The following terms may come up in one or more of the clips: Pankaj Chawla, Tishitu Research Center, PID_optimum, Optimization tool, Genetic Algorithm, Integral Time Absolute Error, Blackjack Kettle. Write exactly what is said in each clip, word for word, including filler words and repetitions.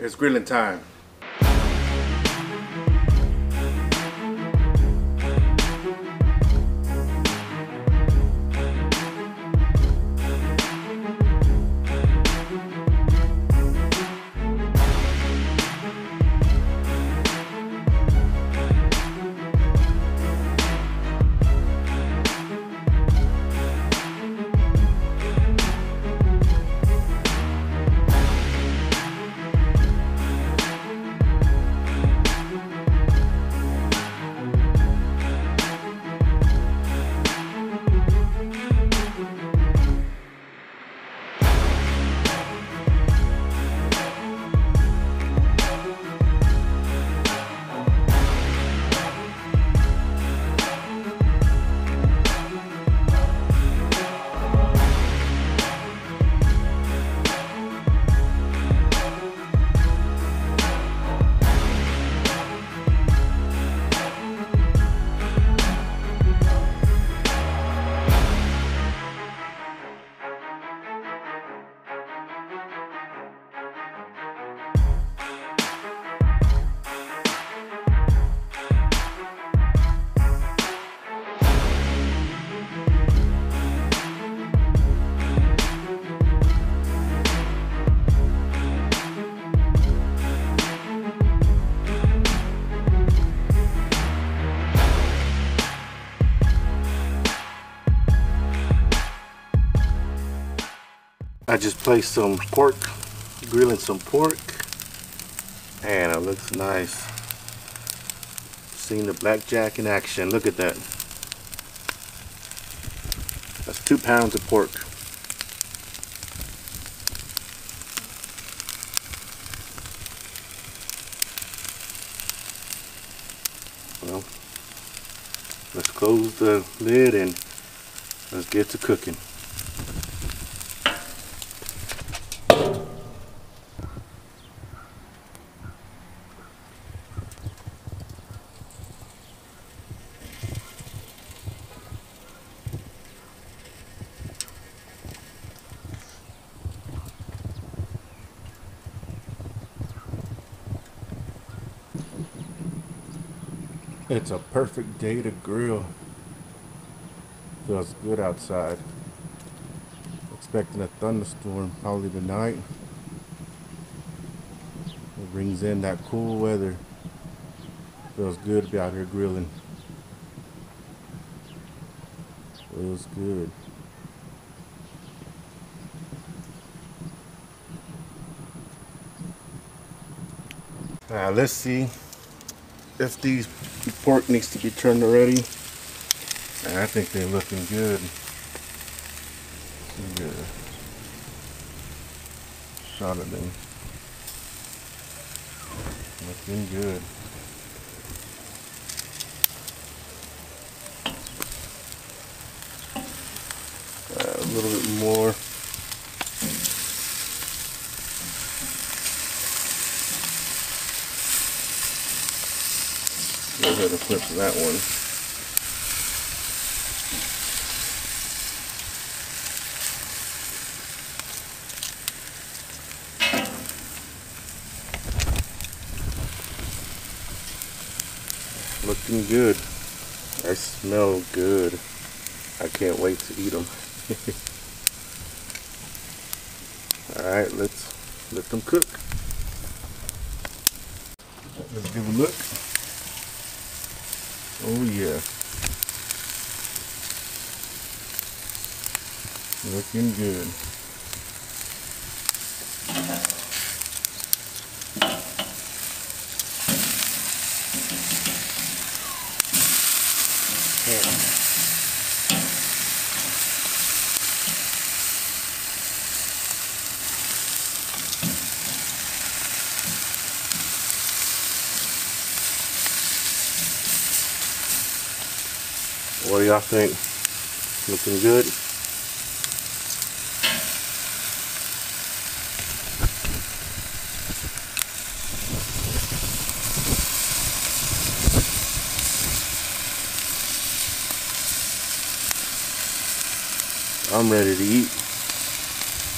It's grilling time. I just placed some pork, grilling some pork, and it looks nice. Seeing the blackjack in action. Look at that. That's two pounds of pork. Well, let's close the lid and let's get to cooking. It's a perfect day to grill. Feels good outside. Expecting a thunderstorm probably tonight. It brings in that cool weather. Feels good to be out here grilling. Feels good. Now let's see if these pork needs to be turned already. I think they're looking good. Let's get a shot of them. Looking good. Uh, a little bit more. Go ahead and flip that one. Looking good. They smell good. I can't wait to eat them. Alright, let's let them cook. Let's give a look. Oh yeah, looking good. What do y'all think? Looking good? I'm ready to eat.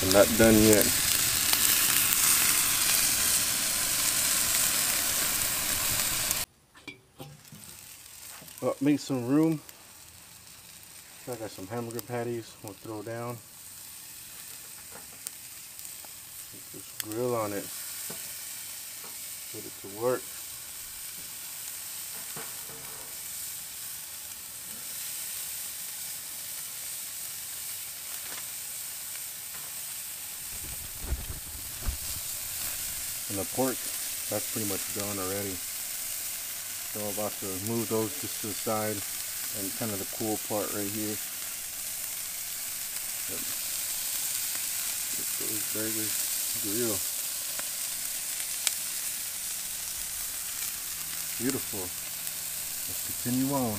I'm not done yet. Well, make some room. I got some hamburger patties. We'll throw down. Put this grill on it. Put it to work. And the pork, that's pretty much done already. So I'm about to move those just to the side, and kind of the cool part right here. Yep. Get those burgers grill. Beautiful. Let's continue on.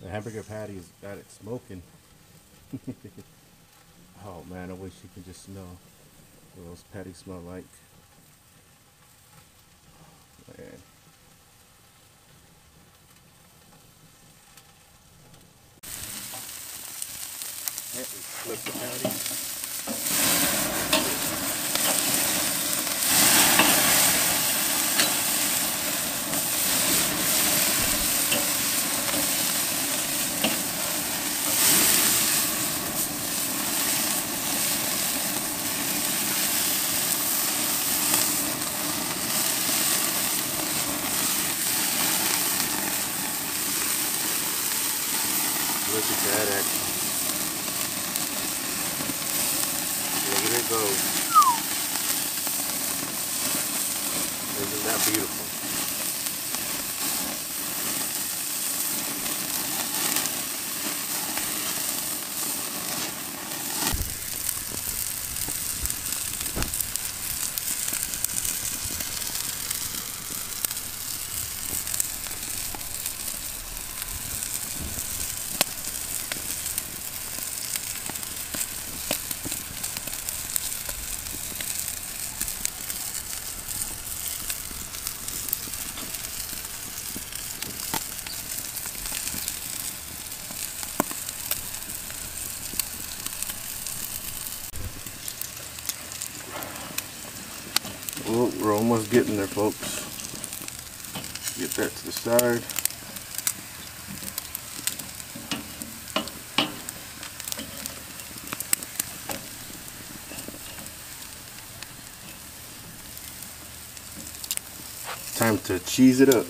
The hamburger patty has got it smoking. Oh man, I wish you could just smell what those patties smell like. Man. Let me flip the patties. Look at that action. Look at it go. Isn't that beautiful? Well, we're almost getting there, folks. Get that to the side. Time to cheese it up.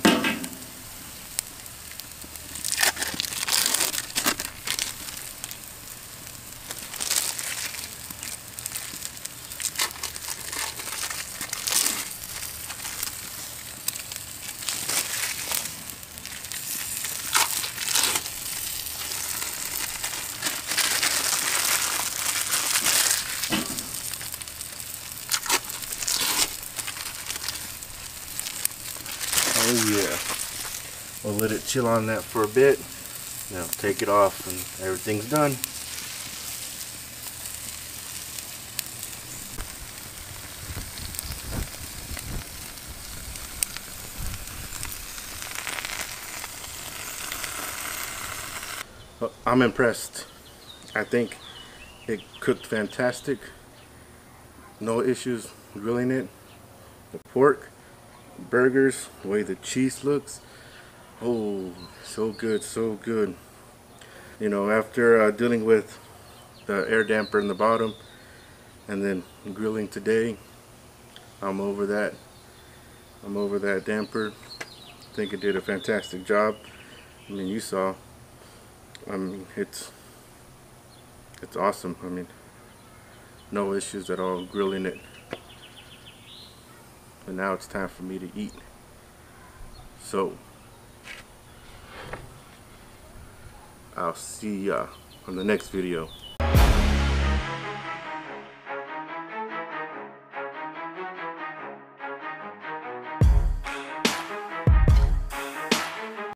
Oh yeah, we'll let it chill on that for a bit, now take it off and everything's done. Well, I'm impressed. I think it cooked fantastic. No issues grilling it. The pork, burgers, the way the cheese looks, oh so good, so good. You know, after uh, dealing with the air damper in the bottom and then grilling today, I'm over that I'm over that damper. I think it did a fantastic job. I mean, you saw, I mean, it's it's awesome. I mean, no issues at all grilling it. But now it's time for me to eat. So I'll see ya on the next video.